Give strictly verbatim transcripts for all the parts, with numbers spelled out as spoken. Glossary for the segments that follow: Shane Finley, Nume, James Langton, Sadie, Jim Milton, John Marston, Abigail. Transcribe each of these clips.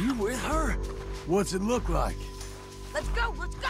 you with her? What's it look like? Let's go, let's go!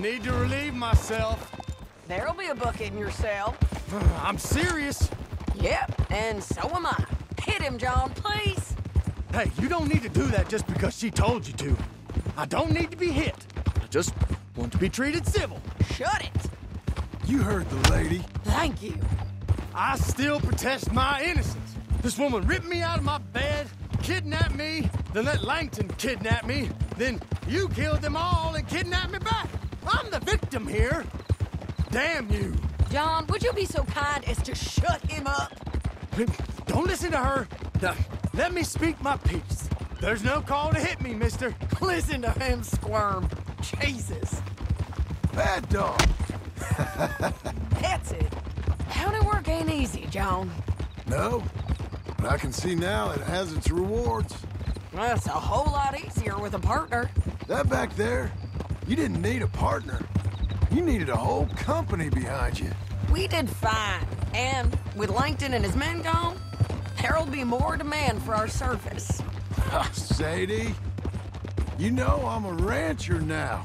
Need to relieve myself. There'll be a bucket in your cell. I'm serious. Yep, and so am I. Hit him, John, please. Hey, you don't need to do that just because she told you to. I don't need to be hit. I just want to be treated civil. Shut it. You heard the lady. Thank you. I still protest my innocence. This woman ripped me out of my bed, kidnapped me, then let Langton kidnap me, then you killed them all and kidnapped me back. I'm the victim here. Damn you. John, would you be so kind as to shut him up? Don't listen to her. No, let me speak my piece. There's no call to hit me, mister. Listen to him squirm. Jesus. Bad dog. That's it. County work ain't easy, John. No, but I can see now it has its rewards. Well, it's a whole lot easier with a partner. That back there? You didn't need a partner. You needed a whole company behind you. We did fine. And with Langton and his men gone, there'll be more demand for our service. Sadie, you know I'm a rancher now.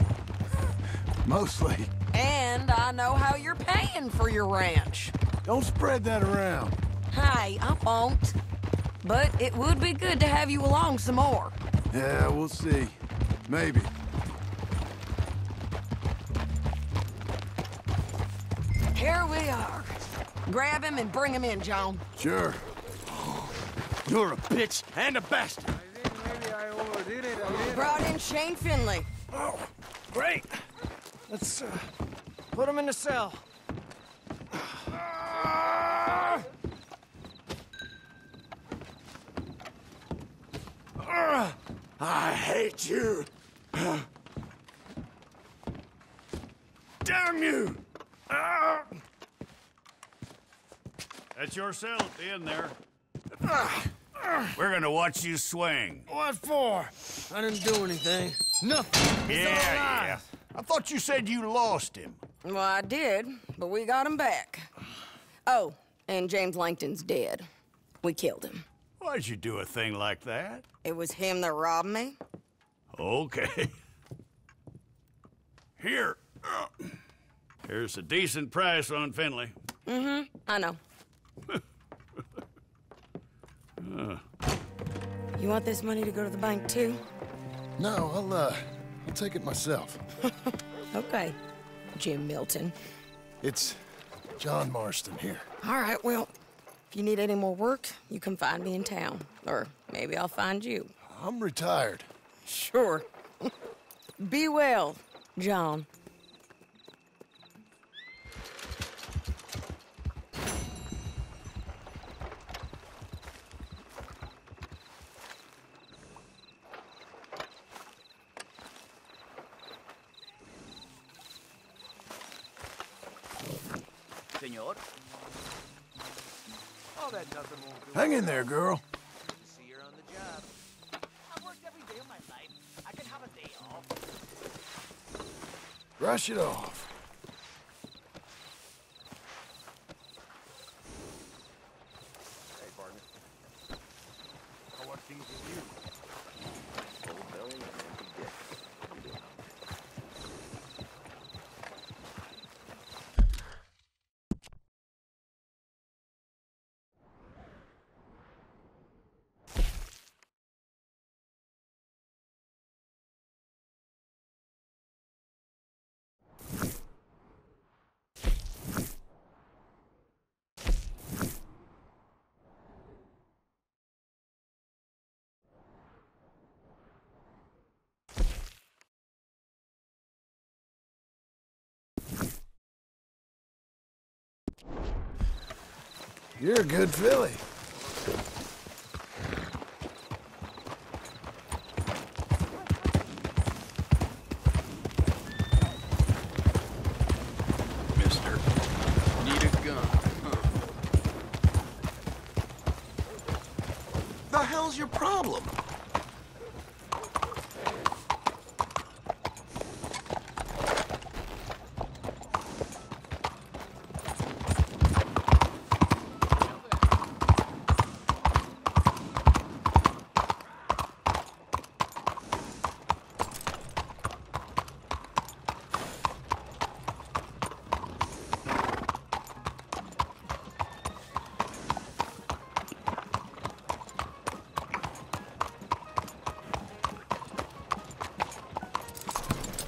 Mostly. And I know how you're paying for your ranch. Don't spread that around. Hey, I won't. But it would be good to have you along some more. Yeah, we'll see. Maybe. Here we are. Grab him and bring him in, John. Sure. You're a bitch and a bastard. I think maybe I overdid it. I brought in Shane Finley. Oh, great. Let's uh, put him in the cell. Uh, uh, I hate you. Uh, damn you. Uh, That's your cell at the end there. Uh, uh, We're gonna watch you swing. What for? I didn't do anything. Nothing. Yeah, yeah. I thought you said you lost him. Well, I did, but we got him back. Oh, and James Langton's dead. We killed him. Why'd you do a thing like that? It was him that robbed me. Okay. Here. Uh. Here's a decent price on Finley. Mm-hmm. I know. Huh. You want this money to go to the bank, too? No, I'll, uh, I'll take it myself. Okay, Jim Milton. It's John Marston here. All right, well, if you need any more work, you can find me in town. Or maybe I'll find you. I'm retired. Sure. Be well, John. Hang in there, girl. See her on the job. I've worked every day of my life. I can have a day off. Brush it off. Hey, partner. How are things with you? Old belly and empty dick. You're a good filly. Mister, need a gun, huh? The hell's your problem?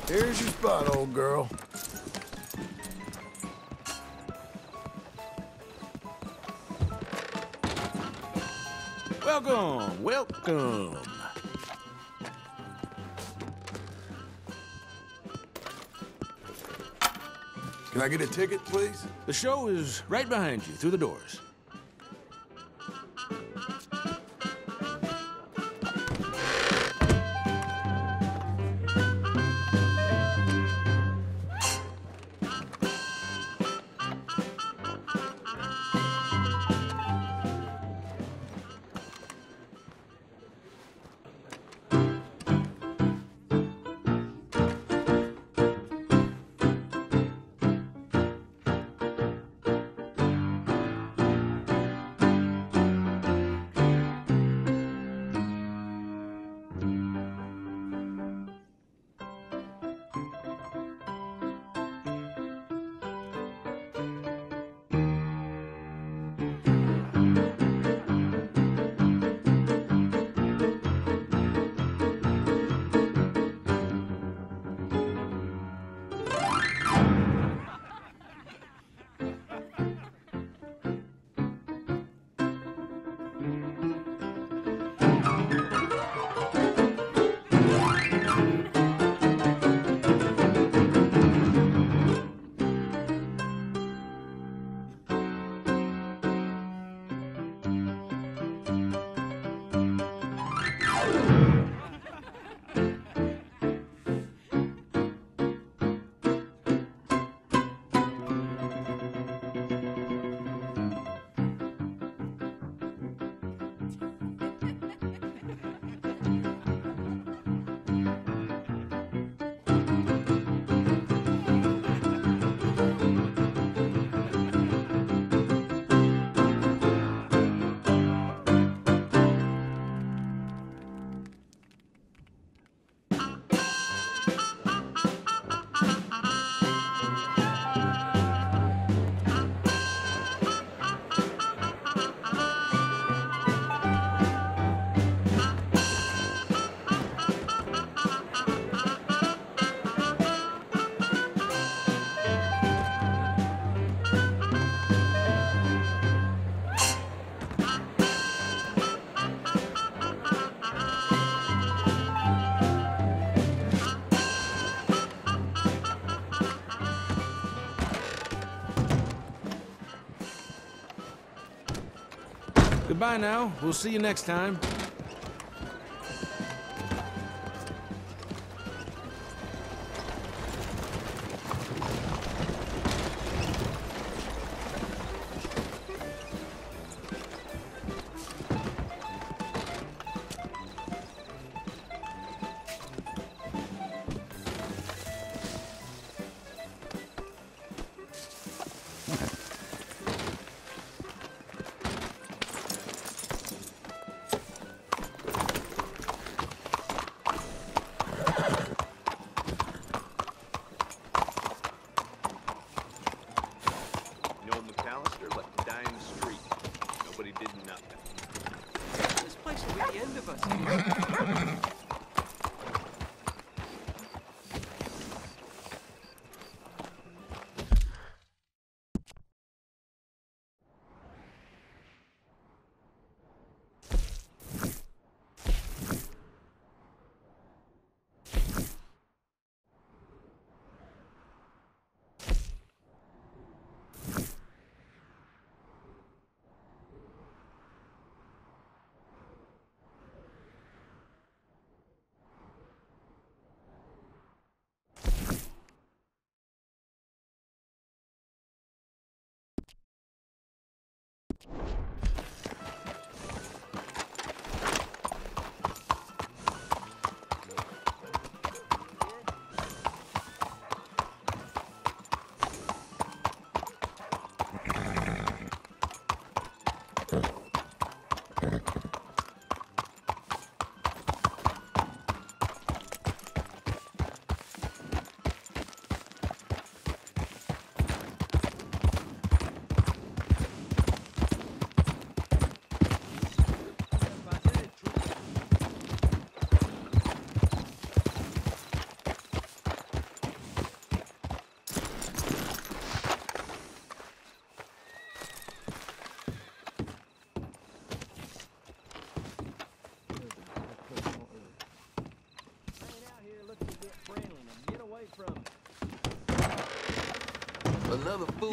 Here's your spot, old girl. Welcome, welcome. Can I get a ticket, please? The show is right behind you, through the doors. Goodbye now. We'll see you next time.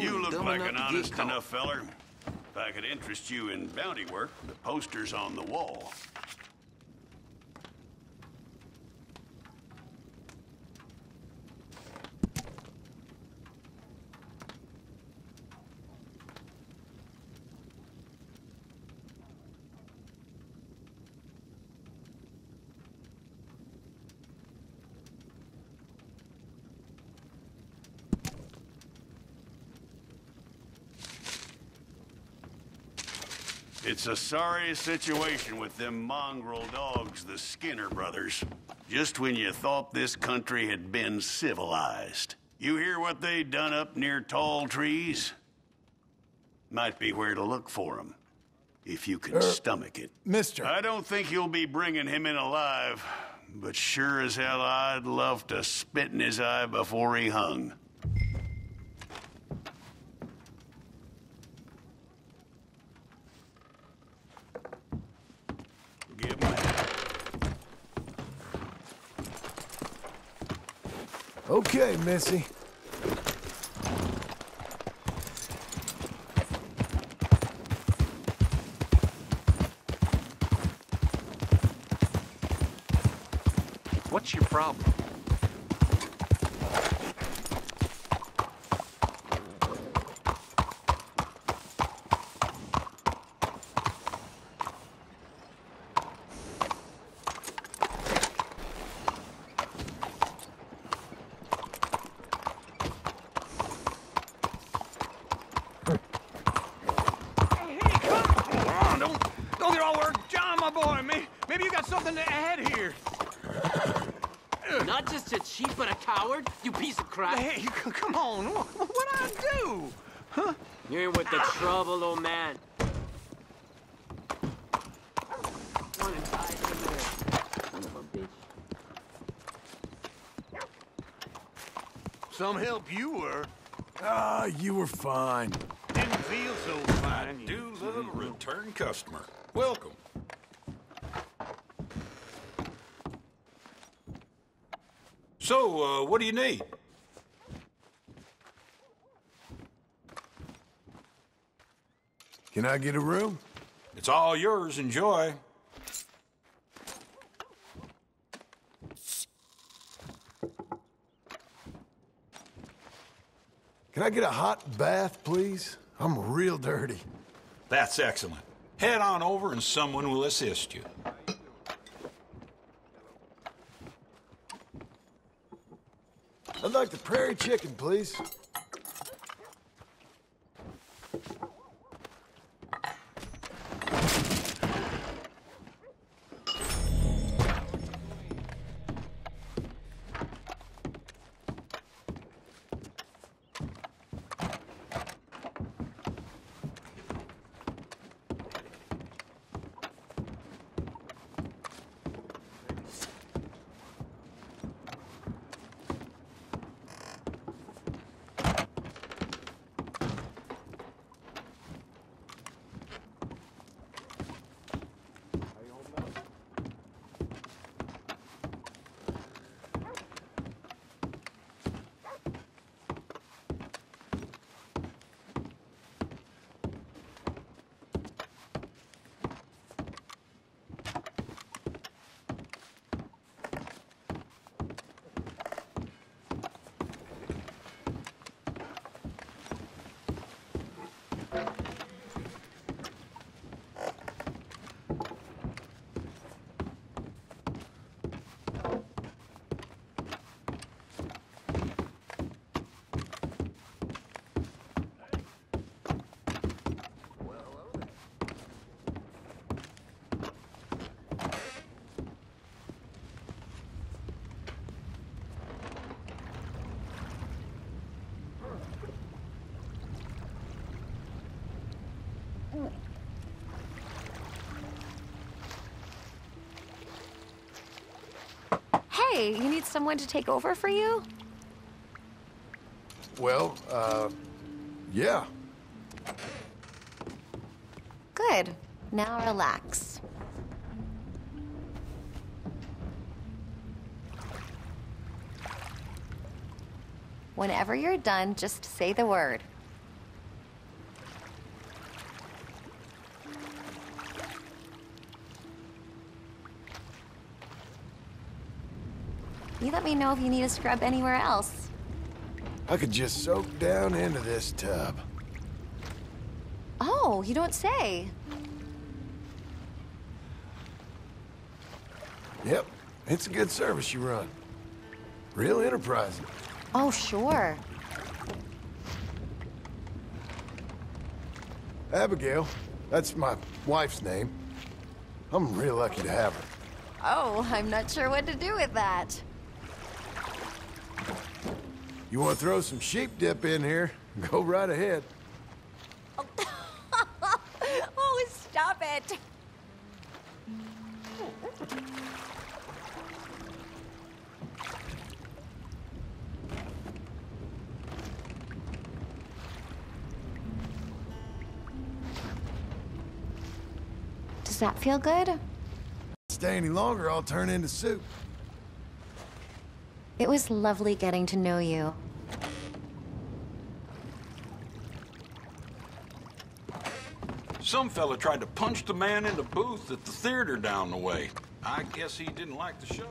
You look like an honest enough feller. If I could interest you in bounty work, the poster's on the wall. It's a sorry situation with them mongrel dogs, the Skinner brothers. Just when you thought this country had been civilized. You hear what they done up near tall trees? Might be where to look for them, if you can er, stomach it. Mister. I don't think you'll be bringing him in alive, but sure as hell I'd love to spit in his eye before he hung. Okay, Missy. What's your problem? Hey, come on. What'd I do? Huh? You're with the ah. trouble, old man. Some help you were. Ah, oh, you were fine. Didn't feel so fine. I do love a return customer. Welcome. So, uh, what do you need? Can I get a room? It's all yours. Enjoy. Can I get a hot bath, please? I'm real dirty. That's excellent. Head on over and someone will assist you. I'd like the prairie chicken, please. Hey, you need someone to take over for you? Well, uh, yeah. Good. Now relax. Whenever you're done, just say the word. You let me know if you need a scrub anywhere else. I could just soak down into this tub. Oh, you don't say. Yep, it's a good service you run. Real enterprising. Oh, sure. Abigail, that's my wife's name. I'm real lucky to have her. Oh, I'm not sure what to do with that. You want to throw some sheep dip in here? Go right ahead. Oh, oh stop it. Does that feel good? Stay any longer, I'll turn into soup. It was lovely getting to know you. Some fella tried to punch the man in the booth at the theater down the way. I guess he didn't like the show.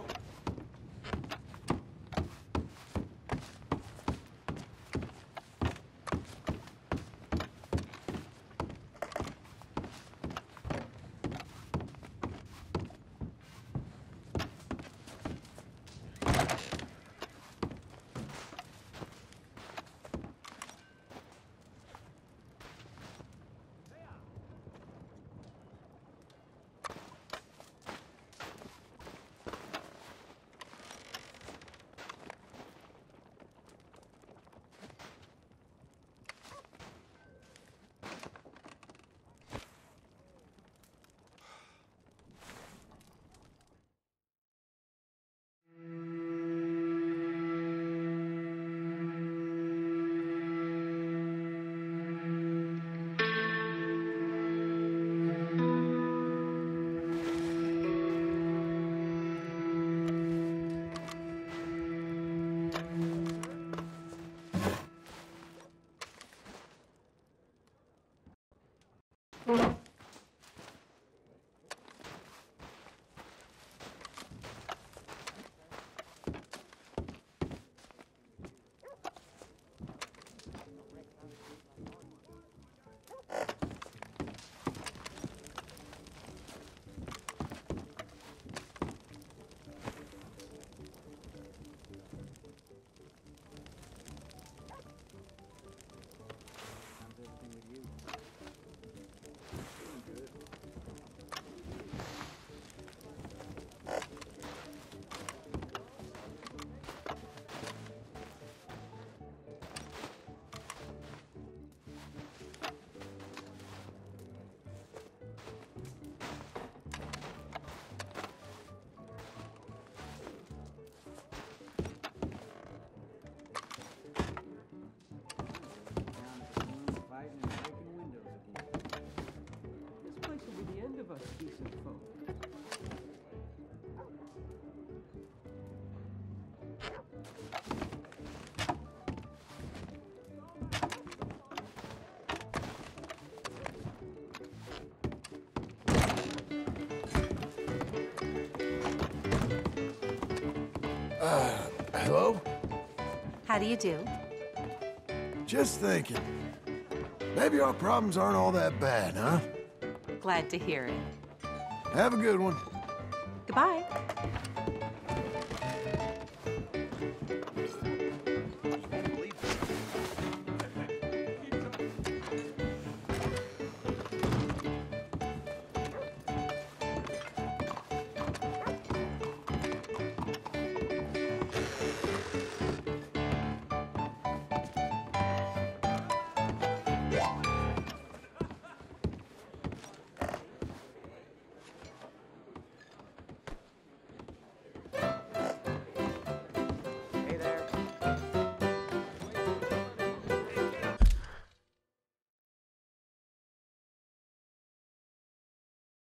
How do you do? Just thinking. Maybe our problems aren't all that bad, huh? Glad to hear it. Have a good one. Goodbye.